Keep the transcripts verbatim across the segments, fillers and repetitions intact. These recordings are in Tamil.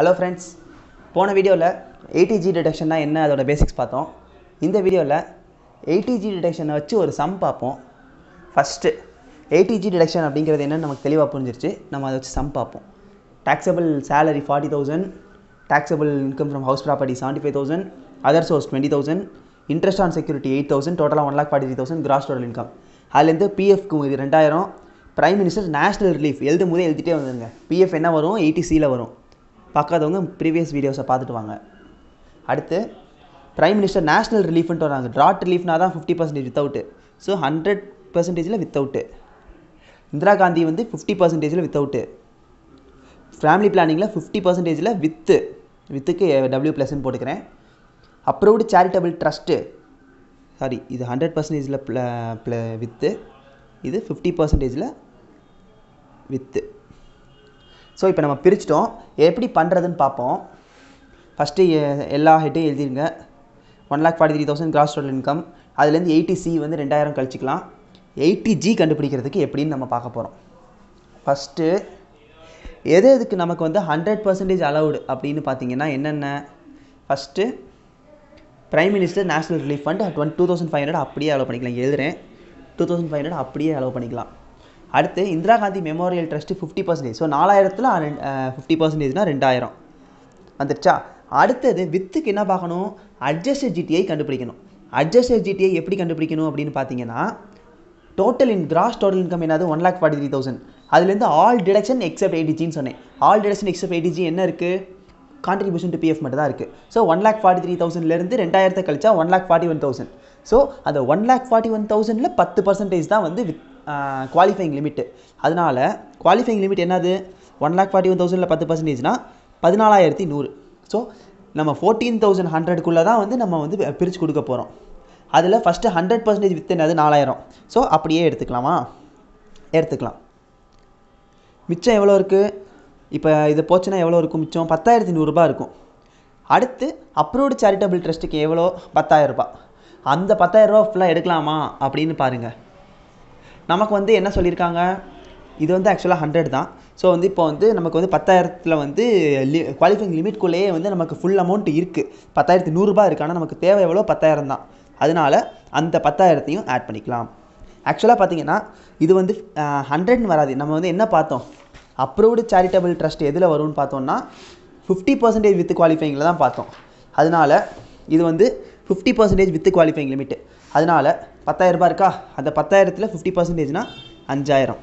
Hello friends, போன வீடியோல eighty G டிடெக்ஷன்னா என்ன அதோட பேசிக்ஸ் பார்த்தோம். இந்த வீடியோல eighty G டிடெக்ஷனை வச்சு ஒரு சம் பார்ப்போம். First eighty G டிடெக்ஷன் அப்படிங்கிறது என்னன்னு நமக்கு தெளிவா புரிஞ்சிருச்சு. நம்ம அத வச்சு சம் பார்ப்போம். Taxable salary forty thousand, taxable income from house property seventy-five thousand, other source twenty thousand, interest on security eight thousand, total one lakh forty-three thousand gross total income. அதுல இருந்து P F க்கு இது two thousand, Prime Minister's National Relief எழுதும்போது எழுதிட்டே வந்துருங்க. P F என்ன வரும் eighty C ல வரும். பார்க்காதவங்க previous videos பார்த்துட்டு வாங்க. அடுத்து Prime Minister National Relief Fund வராங்க. Drought relief னா தான் fifty percent without. So one hundred percent ல without. இந்திரா காந்தி வந்து fifty percent ல without. Family planning ல fifty percent ல with. Withக்கு W plus ன்னு போட்டுக்கிறேன். Approved charitable trust. Sorry, இது one hundred percent ல with. இது fifty percent ல with. So இப்போ நம்ம பிரிச்சிட்டோம் எப்படி பண்றதுன்னு பாப்போம் ஃபர்ஸ்ட் எல்லா ஹெட்டையும் எழுதிடுங்க one lakh forty-three thousand gross total income அதுல இருந்து eighty C வந்து two thousand கழிச்சுக்கலாம் eighty G கண்டுபிடிக்கிறதுக்கு எப்படின்னு நம்ம பார்க்க போறோம் ஃபர்ஸ்ட் எது எதுக்கு நமக்கு வந்து one hundred percent allowed அப்படினு பாத்தீங்கன்னா என்னென்ன first prime minister national relief fund twenty-five hundred அப்படியே allow பண்ணிக்கலாம் எழுதுறேன் twenty-five hundred அப்படியே allow பண்ணிக்கலாம் அடுத்து Indira Gandhi memorial trust fifty percent so four thousand ல fifty percent னா two thousand வந்துச்சா அடுத்து வித்துக்கு என்ன பார்க்கணும் அட்ஜஸ்டட் G T I கண்டுபிடிக்கணும் அட்ஜஸ்டட் G T I எப்படி கண்டுபிடிக்கணும் அப்படினு பாத்தீங்கன்னா total in gross total income என்னது one lakh forty-three thousand அதுல இருந்து all deduction except eighty G ன்னு சொன்னேன் all deduction except eighty G என்ன இருக்கு contribution to P F மட்டும் தான் இருக்கு so one lakh forty-three thousand ல இருந்து two thousand கழிச்சா one lakh forty-one thousand so அந்த one lakh forty-one thousand ல ten percent தான் வந்து Uh, qualifying limit அதனால qualifying limit என்னது one lakh forty-one thousand ல ten percent னா fourteen thousand one hundred so நம்ம fourteen thousand one hundred குள்ள தான் வந்து நம்ம வந்து பிரிச்சு கொடுக்க போறோம் அதுல first one hundred percent with என்னது four thousand சோ அப்படியே எடுத்துக்கலாமா எடுத்துக்கலாம் மிச்சம் எவ்வளவு இருக்கு இப்போ இது போச்சுனா எவ்வளவு இருக்கும் மிச்சம் ten thousand one hundred ரூபாய் இருக்கும் அடுத்து approved charitable trust க்கு எவ்வளவு ten thousand ரூபாய் அந்த ten thousand ரூபாய் ஃபுல்லா எடுக்கலாமா அப்படினு பாருங்க நமக்கு வந்து என்ன சொல்லிருக்காங்க இது வந்து एक्चुअली one hundred தான் சோ வந்து இப்போ வந்து நமக்கு வந்து ten thousand ல வந்து குவாலிஃபையிங் லிமிட் குள்ளே வந்து நமக்கு ফুল அமௌண்ட் இருக்கு ten thousand one hundred ரூபாய் இருக்கானா நமக்கு தேவை எவ்வளவு ten thousand தான் அதனால அந்த ten thousand தையும் ஆட் பண்ணிக்கலாம் एक्चुअली பாத்தீங்கன்னா இது வந்து one hundred ன்னு வராது நம்ம வந்து என்ன பார்த்தோம் அப்ரூவ்ட் charitable trust எதுல வரும்னு பார்த்தோம்னா fifty percent with qualifying ல தான் பார்த்தோம் அதனால இது வந்து fifty percent with qualifying limit அதனால ten thousand ரூபாய் இருக்கா அந்த ten thousand ல fifty percent னா five thousand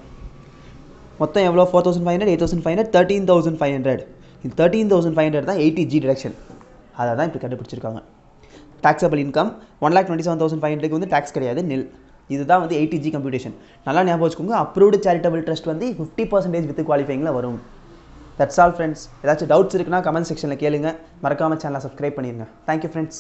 மொத்தம் எவ்வளவு four thousand five hundred eight thousand five hundred thirteen thousand five hundred இந்த thirteen thousand five hundred தான் eighty G டிடக்ஷன் அத தான் இப்ப கண்டுபிடிச்சிருக்காங்க taxable income one lakh twenty-seven thousand five hundred க்கு வந்து tax கிடையாது nil இதுதான் வந்து eighty G கம்ப்யூட்டேஷன் நல்லா ஞாபகம் வச்சுக்கோங்க approved charitable trust வந்து fifty percent with qualifying ல வரும் that's all friends ஏதாச்சும் doubts இருக்குனா comment section ல கேளுங்க மறக்காம channel subscribe பண்ணிருங்க thank you friends